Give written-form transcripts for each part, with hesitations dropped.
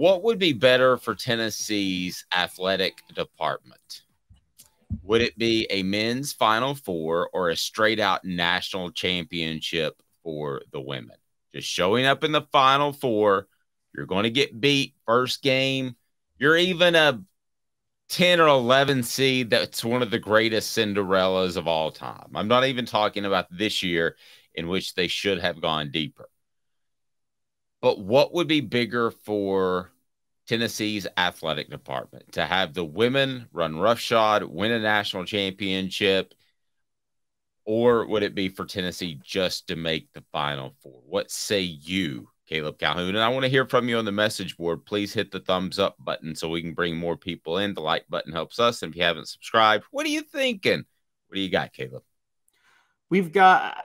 What would be better for Tennessee's athletic department? Would it be a men's Final Four or a straight-out national championship for the women? Just showing up in the Final Four, you're going to get beat first game. You're even a 10 or 11 seed. That's one of the greatest Cinderellas of all time. I'm not even talking about this year, in which they should have gone deeper. But what would be bigger for Tennessee's athletic department? To have the women run roughshod, win a national championship, or would it be for Tennessee just to make the Final Four? What say you, Caleb Calhoun? And I want to hear from you on the message board. Please hit the thumbs up button so we can bring more people in. The like button helps us. And if you haven't subscribed, what are you thinking? What do you got, Caleb? We've got...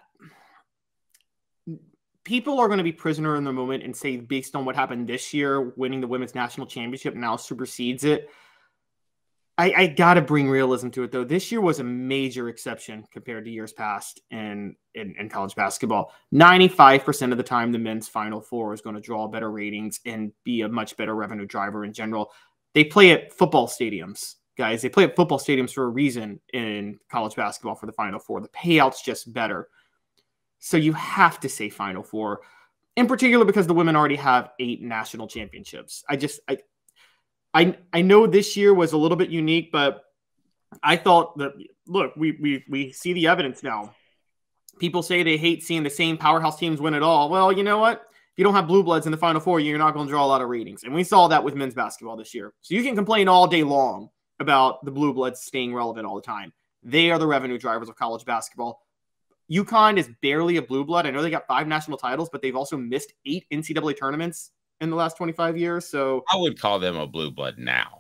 people are going to be prisoner in the moment and say, based on what happened this year, winning the women's national championship now supersedes it. I got to bring realism to it, though. This year was a major exception compared to years past in college basketball. 95% of the time, the men's Final Four is going to draw better ratings and be a much better revenue driver in general. They play at football stadiums, guys. They play at football stadiums for a reason in college basketball for the Final Four. The payout's just better. So you have to say Final Four, in particular because the women already have 8 national championships. I know this year was a little bit unique, but I thought that, look, we see the evidence now. People say they hate seeing the same powerhouse teams win it all. Well, you know what? If you don't have blue bloods in the Final Four, you're not going to draw a lot of ratings. And we saw that with men's basketball this year. So you can complain all day long about the blue bloods staying relevant all the time. They are the revenue drivers of college basketball. UConn is barely a blue blood. I know they got 5 national titles, but they've also missed 8 NCAA tournaments in the last 25 years. So I would call them a blue blood now.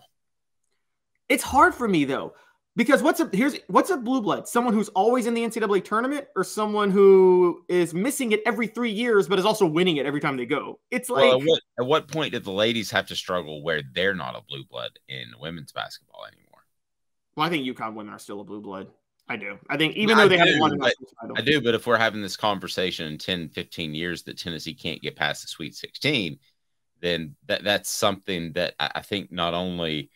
It's hard for me, though, because what's a blue blood? Someone who's always in the NCAA tournament, or someone who is missing it every 3 years but is also winning it every time they go? It's like, well, at what point did the ladies have to struggle where they're not a blue blood in women's basketball anymore? Well, I think UConn women are still a blue blood. I do. I think even though they haven't won a national title. I do, but if we're having this conversation in 10, 15 years that Tennessee can't get past the Sweet 16, then that's something that I think not only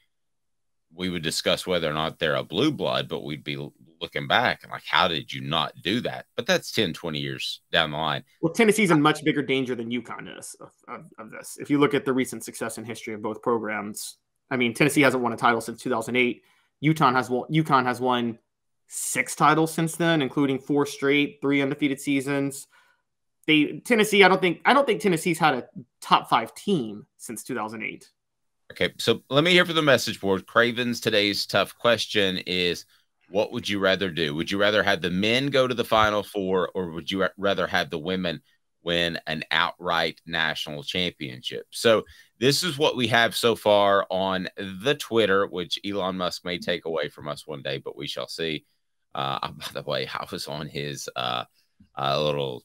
we would discuss whether or not they're a blue blood, but we'd be looking back and like, how did you not do that? But that's 10, 20 years down the line. Well, Tennessee's in much bigger danger than UConn is of this. If you look at the recent success and history of both programs, I mean, Tennessee hasn't won a title since 2008. UConn has won 6 titles since then, including 4 straight, 3 undefeated seasons. Tennessee, I don't think Tennessee's had a top 5 team since 2008. Okay, so let me hear from the message board. Craven's today's tough question is, what would you rather do? Would you rather have the men go to the Final Four, or would you rather have the women win an outright national championship? So this is what we have so far on the Twitter, which Elon Musk may take away from us one day, but we shall see. By the way, I was on his little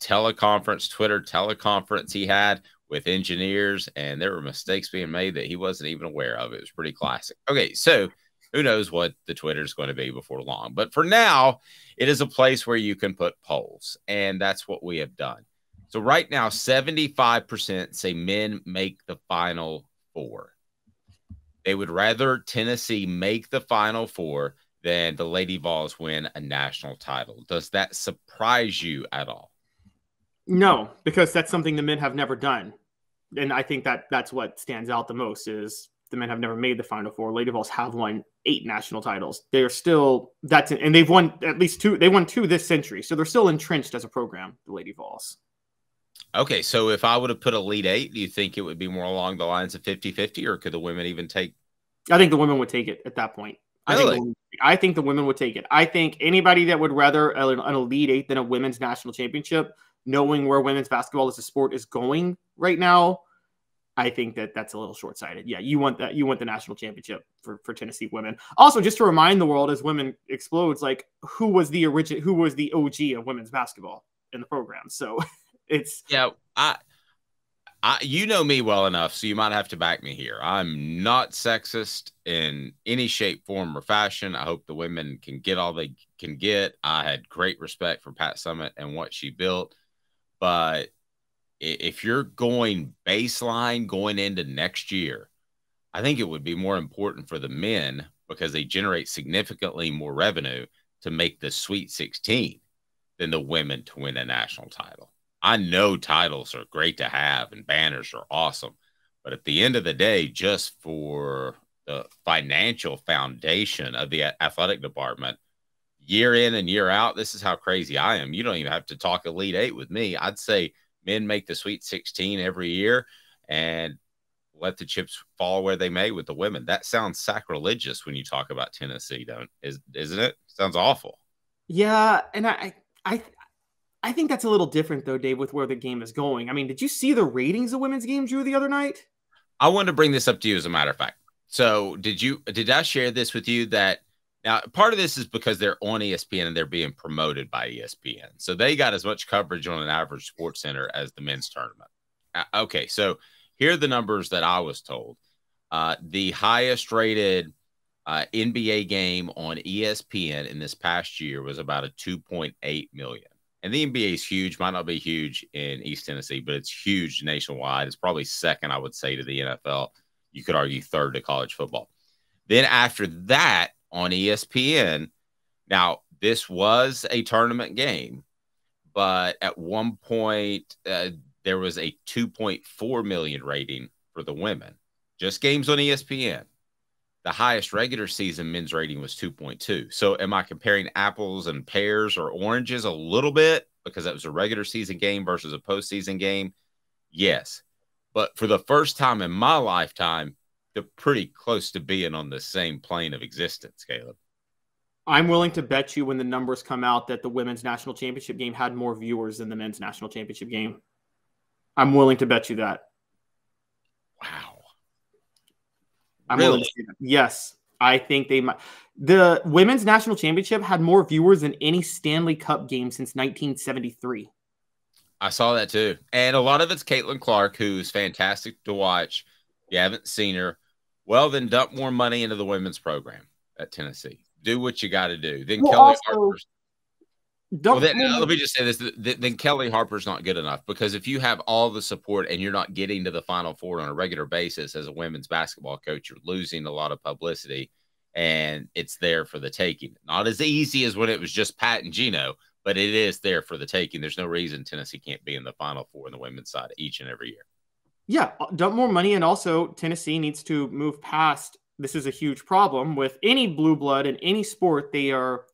teleconference, Twitter teleconference he had with engineers, and there were mistakes being made that he wasn't even aware of. It was pretty classic. Okay, so who knows what the Twitter is going to be before long. But for now, it is a place where you can put polls, and that's what we have done. So right now, 75% say men make the Final Four. They would rather Tennessee make the Final Four than the Lady Vols win a national title. Does that surprise you at all? No, because that's something the men have never done. And I think that that's what stands out the most is the men have never made the Final Four. Lady Vols have won 8 national titles. They're still – that's and they've won at least 2. They won 2 this century. So they're still entrenched as a program, the Lady Vols. Okay, so if I would have put Elite 8, do you think it would be more along the lines of 50-50, or could the women even take – I think the women would take it at that point. I think the women would take it. I think anybody that would rather an Elite 8 than a women's national championship, knowing where women's basketball as a sport is going right now, I think that that's a little short-sighted. Yeah, you want that. You want the national championship for Tennessee women. Also, just to remind the world, as women explodes, like who was the OG of women's basketball in the program? So it's you know me well enough, so you might have to back me here. I'm not sexist in any shape, form, or fashion. I hope the women can get all they can get. I had great respect for Pat Summitt and what she built, but if you're going baseline going into next year, I think it would be more important for the men because they generate significantly more revenue to make the Sweet 16 than the women to win a national title. I know titles are great to have and banners are awesome, but at the end of the day, just for the financial foundation of the athletic department, year in and year out, this is how crazy I am. You don't even have to talk Elite Eight with me. I'd say men make the Sweet 16 every year and let the chips fall where they may with the women. That sounds sacrilegious when you talk about Tennessee, isn't it? Sounds awful. Yeah, and I think that's a little different, though, Dave, with where the game is going. I mean, did you see the ratings of women's game, Drew, the other night? I wanted to bring this up to you, as a matter of fact. So did I share this with you that now part of this is because they're on ESPN and they're being promoted by ESPN. So they got as much coverage on an average sports center as the men's tournament. Okay, so here are the numbers that I was told. The highest rated NBA game on ESPN in this past year was about a 2.8 million. And the NBA is huge, might not be huge in East Tennessee, but it's huge nationwide. It's probably second, I would say, to the NFL. You could argue third to college football. Then after that on ESPN, now this was a tournament game, but at one point there was a 2.4 million rating for the women. Just games on ESPN. The highest regular season men's rating was 2.2. So am I comparing apples and pears or oranges a little bit because that was a regular season game versus a postseason game? Yes. But for the first time in my lifetime, they're pretty close to being on the same plane of existence, Caleb. I'm willing to bet you when the numbers come out that the women's national championship game had more viewers than the men's national championship game. I'm willing to bet you that. Wow. I'm willing to say that. Yes, I think they might. The women's national championship had more viewers than any Stanley Cup game since 1973. I saw that too. And a lot of it's Caitlin Clark, who's fantastic to watch. If you haven't seen her, well, then dump more money into the women's program at Tennessee. Do what you got to do. Then well, Kelly Harper's. Well, then, let me just say this. Then Kelly Harper's not good enough, because if you have all the support and you're not getting to the Final Four on a regular basis as a women's basketball coach, you're losing a lot of publicity, and it's there for the taking. Not as easy as when it was just Pat and Gino, but it is there for the taking. There's no reason Tennessee can't be in the Final Four on the women's side each and every year. Yeah, dump more money, and also Tennessee needs to move past. This is a huge problem with any blue blood in any sport. They are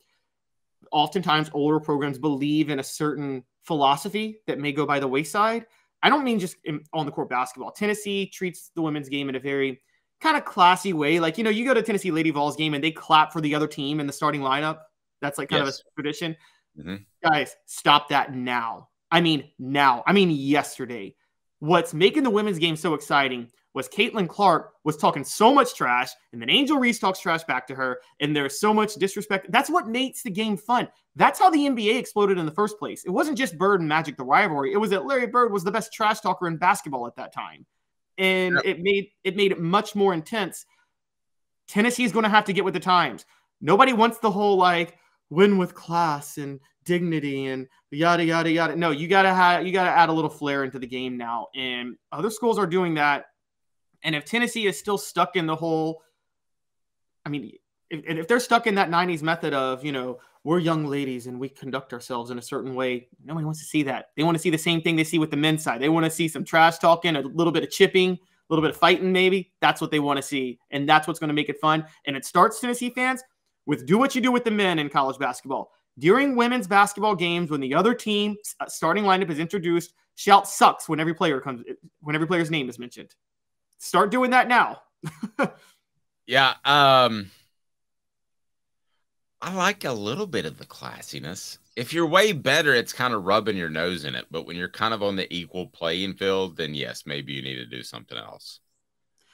oftentimes older programs believe in a certain philosophy that may go by the wayside. I don't mean just on the court basketball. Tennessee treats the women's game in a very kind of classy way. Like, you know, you go to Tennessee Lady Vols game and they clap for the other team in the starting lineup. That's like kind of a tradition. Mm-hmm. Guys, stop that now. I mean now. I mean yesterday. What's making the women's game so exciting was Caitlin Clark was talking so much trash, and then Angel Reese talks trash back to her, and there's so much disrespect. That's what makes the game fun. That's how the NBA exploded in the first place. It wasn't just Bird and Magic, the rivalry. It was that Larry Bird was the best trash talker in basketball at that time, and it made it much more intense. Tennessee's going to have to get with the times. Nobody wants the whole like, win with class and dignity and yada, yada, yada. No, you gotta add a little flair into the game now. And other schools are doing that. And if Tennessee is still stuck in the whole, I mean, if they're stuck in that 90s method of, you know, we're young ladies and we conduct ourselves in a certain way, nobody wants to see that. They want to see the same thing they see with the men's side. They want to see some trash talking, a little bit of chipping, a little bit of fighting maybe. That's what they want to see. And that's what's going to make it fun. And it starts, Tennessee fans, with do what you do with the men in college basketball. During women's basketball games, when the other team starting lineup is introduced, shout sucks when every player comes, when every player's name is mentioned. Start doing that now. Yeah. I like a little bit of the classiness. If you're way better, it's kind of rubbing your nose in it. But when you're kind of on the equal playing field, then yes, maybe you need to do something else.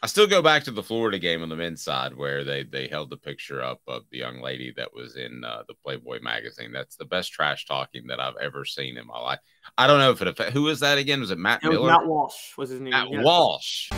I still go back to the Florida game on the men's side where they held the picture up of the young lady that was in the Playboy magazine. That's the best trash talking that I've ever seen in my life. I don't know if it affected. Who was that again? Was it Matt Walsh was his name. Matt Walsh.